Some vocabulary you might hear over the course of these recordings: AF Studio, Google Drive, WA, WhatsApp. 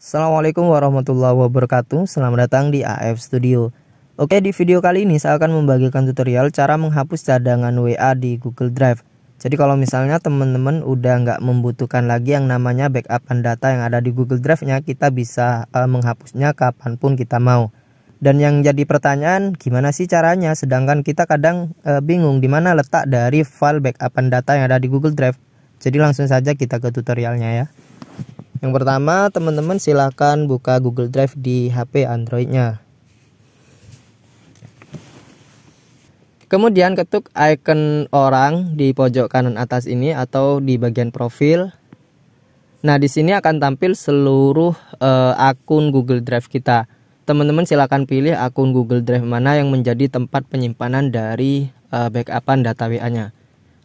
Assalamualaikum warahmatullahi wabarakatuh. Selamat datang di AF Studio. Oke, di video kali ini saya akan membagikan tutorial cara menghapus cadangan WA di Google Drive. Jadi kalau misalnya teman-teman udah nggak membutuhkan lagi yang namanya backupan data yang ada di Google Drive-nya, kita bisa menghapusnya kapanpun kita mau. Dan yang jadi pertanyaan, gimana sih caranya? Sedangkan kita kadang bingung di mana letak dari file backupan data yang ada di Google Drive. Jadi langsung saja kita ke tutorialnya ya. Yang pertama, teman-teman silakan buka Google Drive di HP Android-nya. Kemudian ketuk icon orang di pojok kanan atas ini atau di bagian profil. Nah, di sini akan tampil seluruh akun Google Drive kita. Teman-teman silakan pilih akun Google Drive mana yang menjadi tempat penyimpanan dari backupan data WA-nya.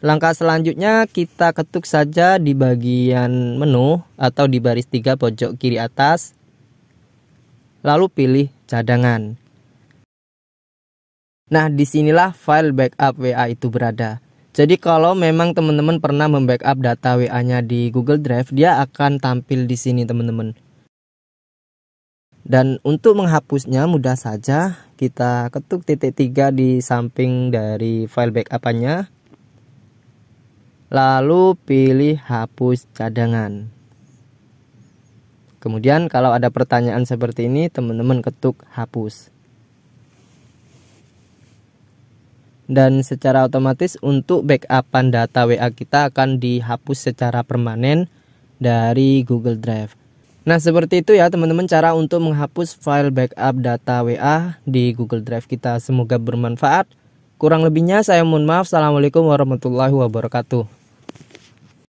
Langkah selanjutnya kita ketuk saja di bagian menu atau di baris 3 pojok kiri atas. Lalu pilih cadangan. Nah, disinilah file backup WA itu berada. Jadi kalau memang teman-teman pernah membackup data WA-nya di Google Drive, dia akan tampil di sini teman-teman. Dan untuk menghapusnya mudah saja, kita ketuk titik 3 di samping dari file backup-nya. Lalu pilih hapus cadangan. Kemudian kalau ada pertanyaan seperti ini, teman-teman ketuk hapus. Dan secara otomatis untuk backupan data WA kita akan dihapus secara permanen dari Google Drive. Nah, seperti itu ya teman-teman cara untuk menghapus file backup data WA di Google Drive kita. Semoga bermanfaat. Kurang lebihnya saya mohon maaf. Assalamualaikum warahmatullahi wabarakatuh.